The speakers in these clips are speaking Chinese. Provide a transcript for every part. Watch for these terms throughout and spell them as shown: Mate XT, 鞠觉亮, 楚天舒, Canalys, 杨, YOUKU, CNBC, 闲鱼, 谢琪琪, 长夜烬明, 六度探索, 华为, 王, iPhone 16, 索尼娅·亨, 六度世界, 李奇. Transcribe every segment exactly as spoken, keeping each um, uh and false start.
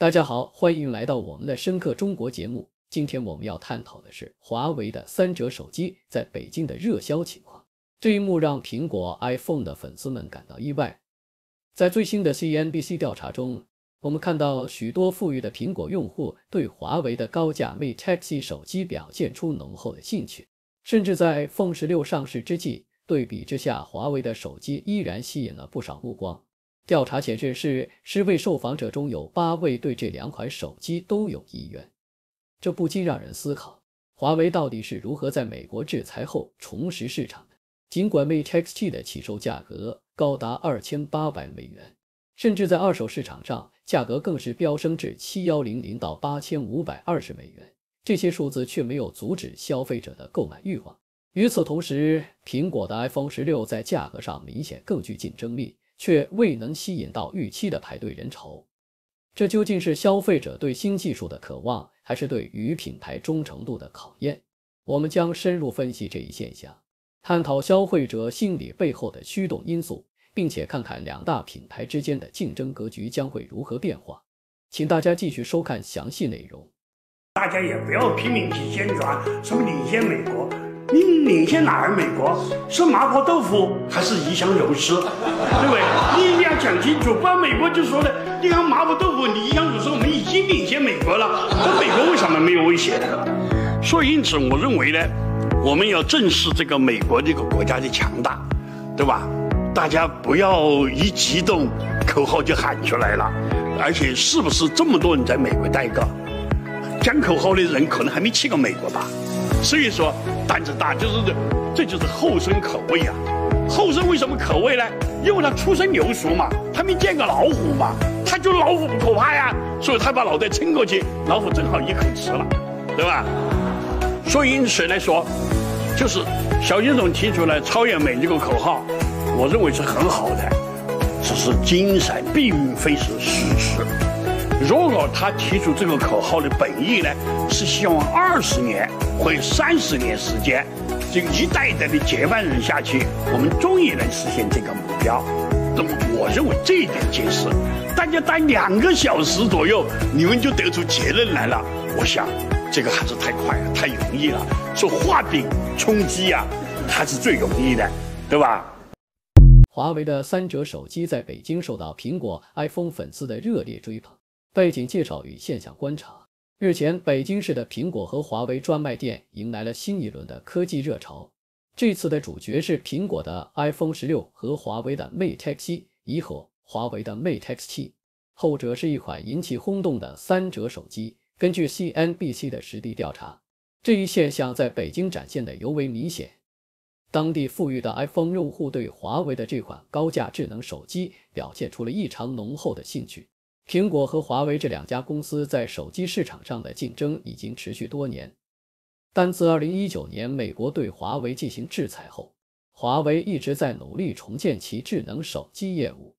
大家好，欢迎来到我们的深刻中国节目。今天我们要探讨的是华为的三折手机在北京的热销情况。这一幕让苹果 iPhone 的粉丝们感到意外。在最新的 C N B C 调查中，我们看到许多富裕的苹果用户对华为的高价 Mate X T 手机表现出浓厚的兴趣，甚至在 iPhone 十六上市之际，对比之下，华为的手机依然吸引了不少目光。调查显示，是十位受访者中有八位对这两款手机都有意愿，这不禁让人思考，华为到底是如何在美国制裁后重拾市场的？尽管 Mate X T 的起售价格高达 两千八百 美元，甚至在二手市场上价格更是飙升至 七千 到 八千五百二十 美元，这些数字却没有阻止消费者的购买欲望。与此同时，苹果的 iPhone 十六在价格上明显更具竞争力，却未能吸引到预期的排队人潮，这究竟是消费者对新技术的渴望，还是对于品牌忠诚度的考验？我们将深入分析这一现象，探讨消费者心理背后的驱动因素，并且看看两大品牌之间的竞争格局将会如何变化。请大家继续收看详细内容。大家也不要拼命去宣传什么领先美国，你领先哪儿？美国是麻婆豆腐还是鱼香肉丝？对不对？你一定要讲清楚，不然美国就说了，你看麻婆豆腐、你鱼香肉丝，我们已经领先美国了，那美国为什么没有威胁？所以因此，我认为呢，我们要正视这个美国这个国家的强大，对吧？大家不要一激动，口号就喊出来了，而且是不是这么多人在美国待着？讲口号的人可能还没去过美国吧。所以说胆子大，就是这就是后生可畏啊！后生为什么可畏呢？因为他初生牛犊嘛，他没见过老虎嘛，他觉得老虎不可怕呀，所以他把脑袋撑过去，老虎正好一口吃了，对吧？所以因此来说，就是小金总提出来超越美这个口号，我认为是很好的，只是精神并非是实质。如果他提出这个口号的本意呢，是希望二十年或三十年时间，这个一代一代的接班人下去，我们终于能实现这个目标。那么，我认为这一点解释，大家待两个小时左右，你们就得出结论来了。我想，这个还是太快了，太容易了。说画饼充饥啊，还是最容易的，对吧？华为的三折手机在北京受到苹果 iPhone 粉丝的热烈追捧。背景介绍与现象观察。日前，北京市的苹果和华为专卖店迎来了新一轮的科技热潮。这次的主角是苹果的 iPhone 十六和华为的 Mate X T， 以和华为的 Mate X T。后者是一款引起轰动的三折手机。根据 C N B C 的实地调查，这一现象在北京展现的尤为明显。当地富裕的 iPhone 用户对华为的这款高价智能手机表现出了异常浓厚的兴趣。苹果和华为这两家公司在手机市场上的竞争已经持续多年，但自二零一九年美国对华为进行制裁后，华为一直在努力重建其智能手机业务。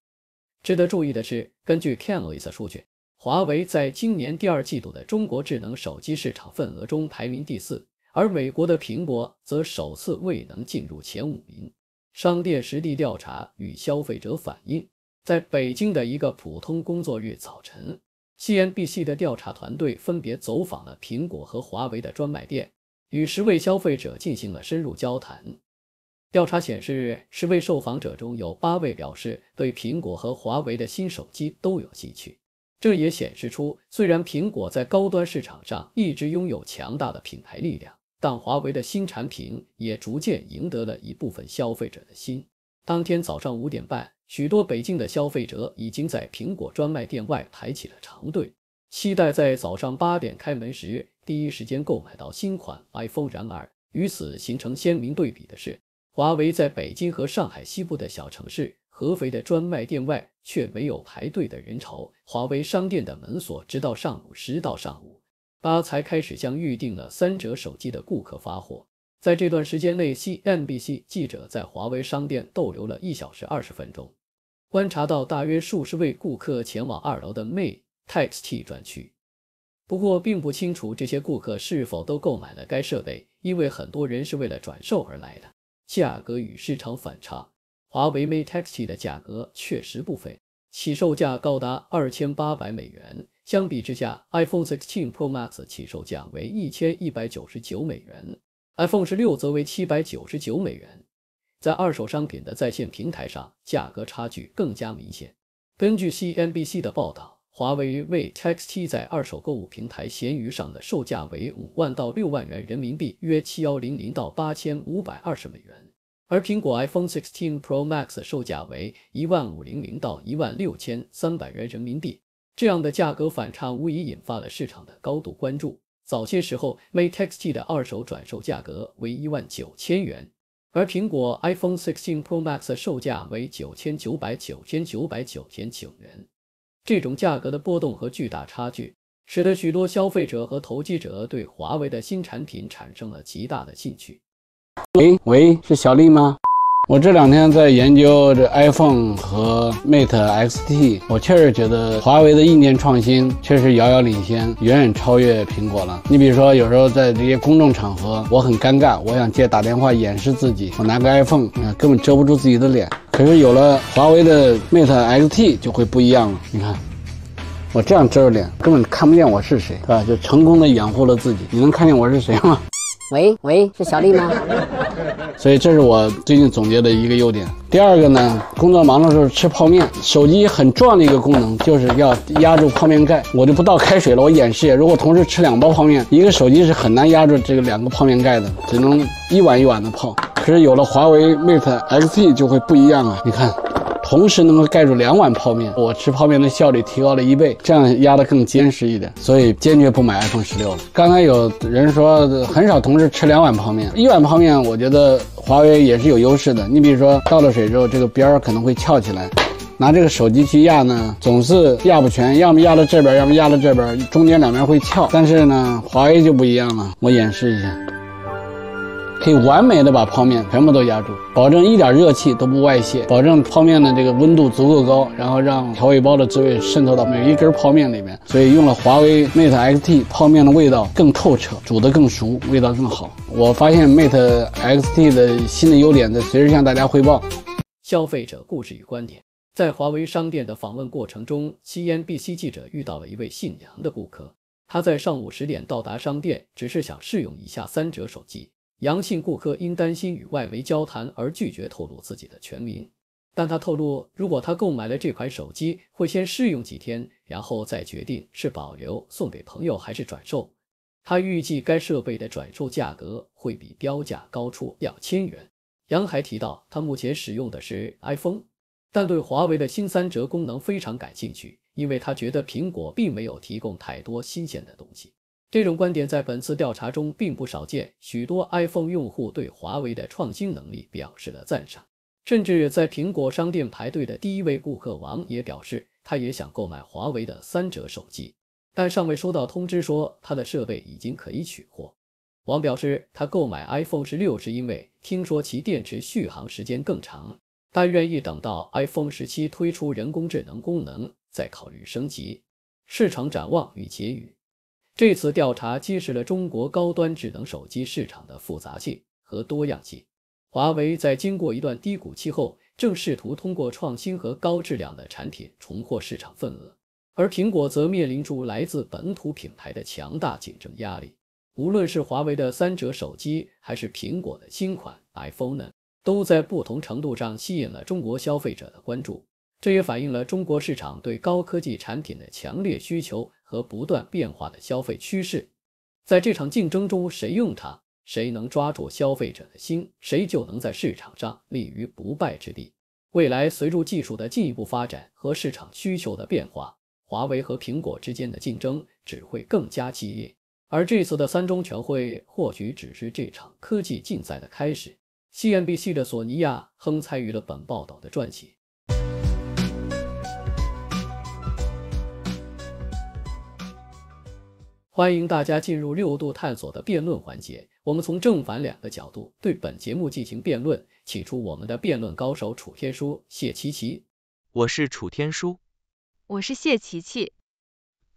值得注意的是，根据 Canalys 数据，华为在今年第二季度的中国智能手机市场份额中排名第四，而美国的苹果则首次未能进入前五名。商店实地调查与消费者反映。在北京的一个普通工作日早晨 ，C N B C 的调查团队分别走访了苹果和华为的专卖店，与十位消费者进行了深入交谈。调查显示，十位受访者中有八位表示对苹果和华为的新手机都有兴趣。这也显示出，虽然苹果在高端市场上一直拥有强大的品牌力量，但华为的新产品也逐渐赢得了一部分消费者的心。当天早上五点半。许多北京的消费者已经在苹果专卖店外排起了长队，期待在早上八点开门时第一时间购买到新款 iPhone。然而，与此形成鲜明对比的是，华为在北京和上海西部的小城市合肥的专卖店外却没有排队的人潮。华为商店的门锁直到上午十到上午八才开始向预定了三折手机的顾客发货。在这段时间内 ，C N B C 记者在华为商店逗留了一小时二十分钟。观察到大约数十位顾客前往二楼的 Mate X T 专区，不过并不清楚这些顾客是否都购买了该设备，因为很多人是为了转售而来的。价格与市场反差，华为 Mate X T 的价格确实不菲，起售价高达 两千八百 美元，相比之下 ，iPhone sixteen Pro Max 起售价为 一千一百九十九 美元 ，iPhone 十六则为七百九十九美元。在二手商品的在线平台上，价格差距更加明显。根据 C N B C 的报道，华为与 Mate X T 在二手购物平台闲鱼上的售价为五万到六万元人民币，约七千到八千五百二十美元。 而苹果 iPhone sixteen Pro Max 售价为 一万五千到一万六千三百 元人民币，这样的价格反差无疑引发了市场的高度关注。早些时候 ，Mate X T 的二手转售价格为 一万九千 元，而苹果 iPhone sixteen Pro Max 售价为 九千九百到九千九百九十九 元。这种价格的波动和巨大差距，使得许多消费者和投机者对华为的新产品产生了极大的兴趣。 喂喂，是小丽吗？我这两天在研究这 iPhone 和 Mate X T， 我确实觉得华为的硬件创新确实遥遥领先，远远超越苹果了。你比如说，有时候在这些公众场合，我很尴尬，我想借打电话掩饰自己，我拿个 iPhone，啊，根本遮不住自己的脸。可是有了华为的 Mate X T 就会不一样了。你看，我这样遮着脸，根本看不见我是谁，对吧？就成功的掩护了自己。你能看见我是谁吗？ 喂喂，是小丽吗？所以这是我最近总结的一个优点。第二个呢，工作忙的时候吃泡面，手机很重要的一个功能就是要压住泡面盖，我就不倒开水了，我演示。如果同时吃两包泡面，一个手机是很难压住这个两个泡面盖的，只能一碗一碗的泡。可是有了华为 Mate X T 就会不一样啊！你看，同时能够盖住两碗泡面，我吃泡面的效率提高了一倍，这样压得更坚实一点。所以坚决不买 iPhone 十六了。刚才有人说很少同时吃两碗泡面，一碗泡面我觉得华为也是有优势的。你比如说倒了水之后，这个边儿可能会翘起来，拿这个手机去压呢，总是压不全，要么压到这边，要么压到这边，中间两边会翘。但是呢，华为就不一样了，我演示一下。 可以完美的把泡面全部都压住，保证一点热气都不外泄，保证泡面的这个温度足够高，然后让调味包的滋味渗透到每一根泡面里面。所以用了华为 Mate X T， 泡面的味道更透彻，煮得更熟，味道更好。我发现 Mate X T 的新的优点在随时向大家汇报。消费者故事与观点，在华为商店的访问过程中 ，C N B C 记者遇到了一位姓杨的顾客，他在上午十点到达商店，只是想试用一下三折手机。 杨姓顾客因担心与外围交谈而拒绝透露自己的全名，但他透露，如果他购买了这款手机，会先试用几天，然后再决定是保留、送给朋友还是转售。他预计该设备的转售价格会比标价高出 两千 元。杨还提到，他目前使用的是 iPhone， 但对华为的新三折功能非常感兴趣，因为他觉得苹果并没有提供太多新鲜的东西。 这种观点在本次调查中并不少见，许多 iPhone 用户对华为的创新能力表示了赞赏，甚至在苹果商店排队的第一位顾客王也表示，他也想购买华为的三折手机，但尚未收到通知说他的设备已经可以取货。王表示，他购买 iPhone 十六是因为听说其电池续航时间更长，但愿意等到 iPhone 十七推出人工智能功能再考虑升级。市场展望与结语。 这次调查揭示了中国高端智能手机市场的复杂性和多样性。华为在经过一段低谷期后，正试图通过创新和高质量的产品重获市场份额，而苹果则面临住来自本土品牌的强大竞争压力。无论是华为的三折手机，还是苹果的新款 iPhone， 都在不同程度上吸引了中国消费者的关注。 这也反映了中国市场对高科技产品的强烈需求和不断变化的消费趋势。在这场竞争中，谁用它，谁能抓住消费者的心，谁就能在市场上立于不败之地。未来，随着技术的进一步发展和市场需求的变化，华为和苹果之间的竞争只会更加激烈。而这次的三中全会或许只是这场科技竞赛的开始。C N B C 的索尼娅·亨参与了本报道的撰写。欢迎大家进入六度探索的辩论环节，我们从正反两个角度对本节目进行辩论。起初，我们的辩论高手楚天舒、谢琪琪，我是楚天舒，我是谢琪琪。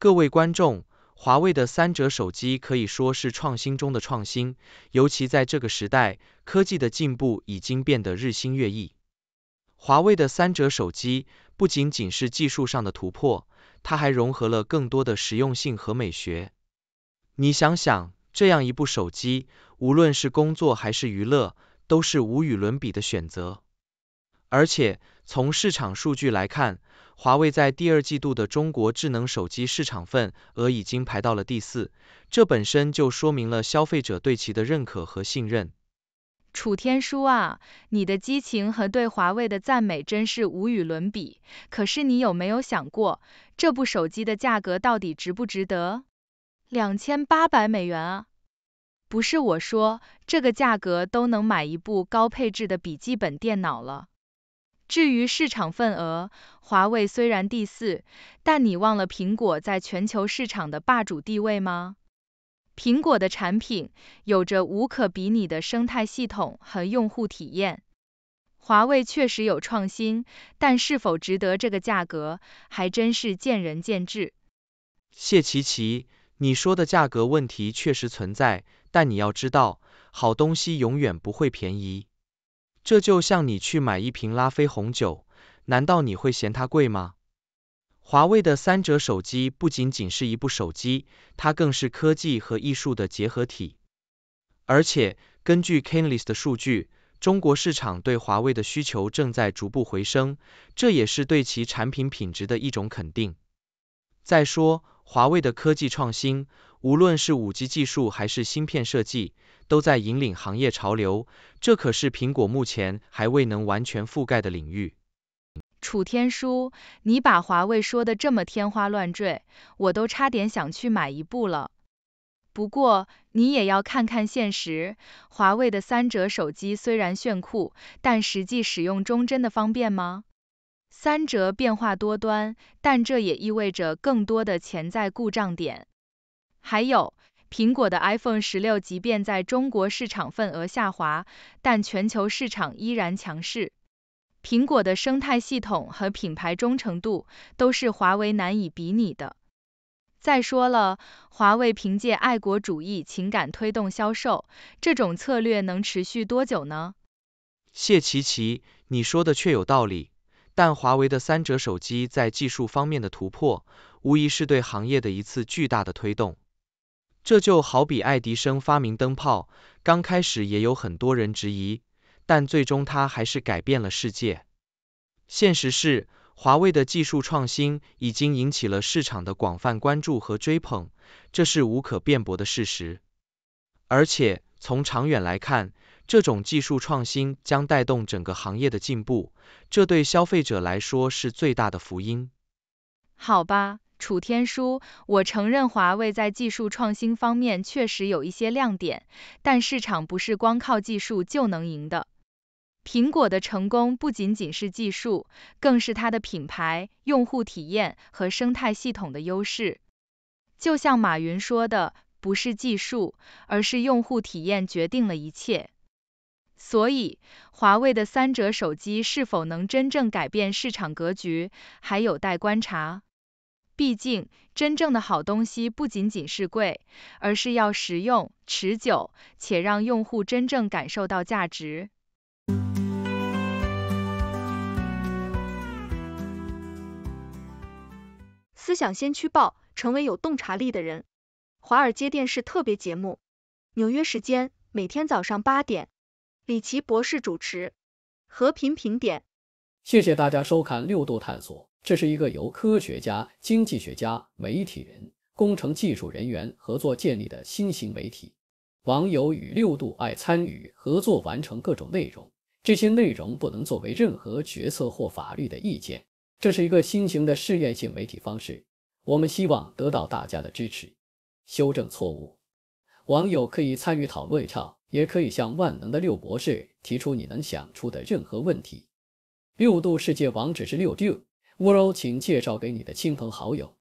各位观众，华为的三折手机可以说是创新中的创新，尤其在这个时代，科技的进步已经变得日新月异。华为的三折手机不仅仅是技术上的突破。它还融合了更多的实用性和美学。你想想，这样一部手机，无论是工作还是娱乐，都是无与伦比的选择。而且，从市场数据来看，华为在第二季度的中国智能手机市场份额已经排到了第四，这本身就说明了消费者对其的认可和信任。楚天舒啊，你的激情和对华为的赞美真是无与伦比。可是你有没有想过，这部手机的价格到底值不值得？两千八百美元啊！不是我说，这个价格都能买一部高配置的笔记本电脑了。至于市场份额，华为虽然第四，但你忘了苹果在全球市场的霸主地位吗？苹果的产品有着无可比拟的生态系统和用户体验。华为确实有创新，但是否值得这个价格，还真是见仁见智。谢琪琪，你说的价格问题确实存在，但你要知道，好东西永远不会便宜。这就像你去买一瓶拉菲红酒，难道你会嫌它贵吗？华为的三折手机不仅仅是一部手机，它更是科技和艺术的结合体。而且，根据 Canalys 的数据，中国市场对华为的需求正在逐步回升，这也是对其产品品质的一种肯定。再说，华为的科技创新，无论是 五 G 技术还是芯片设计，都在引领行业潮流，这可是苹果目前还未能完全覆盖的领域。楚天舒，你把华为说的这么天花乱坠，我都差点想去买一部了。不过，你也要看看现实，华为的三折手机虽然炫酷，但实际使用中真的方便吗？三折变化多端，但这也意味着更多的潜在故障点。还有，苹果的 iPhone 十六即便在中国市场份额下滑，但全球市场依然强势。苹果的生态系统和品牌忠诚度都是华为难以比拟的。再说了，华为凭借爱国主义情感推动销售，这种策略能持续多久呢？谢琪琪，你说的确有道理，但华为的三折手机在技术方面的突破，无疑是对行业的一次巨大的推动。这就好比爱迪生发明灯泡，刚开始也有很多人质疑，但最终它还是改变了世界。现实是，华为的技术创新已经引起了市场的广泛关注和追捧，这是无可辩驳的事实。而且，从长远来看，这种技术创新将带动整个行业的进步，这对消费者来说是最大的福音。好吧，楚天舒，我承认华为在技术创新方面确实有一些亮点，但市场不是光靠技术就能赢的。苹果的成功不仅仅是技术，更是它的品牌、用户体验和生态系统的优势。就像马云说的，不是技术，而是用户体验决定了一切。所以，华为的三折手机是否能真正改变市场格局，还有待观察。毕竟，真正的好东西不仅仅是贵，而是要实用、持久，且让用户真正感受到价值。思想先驱报，成为有洞察力的人。华尔街电视特别节目，纽约时间每天早上八点，李奇博士主持。和平评点。谢谢大家收看六度探索，这是一个由科学家、经济学家、媒体人、工程技术人员合作建立的新型媒体。网友与六度爱参与合作完成各种内容，这些内容不能作为任何决策或法律的意见。这是一个新型的试验性媒体方式，我们希望得到大家的支持，修正错误。网友可以参与讨论上，也可以向万能的六博士提出你能想出的任何问题。六度世界网址是六度 world， 请介绍给你的亲朋好友。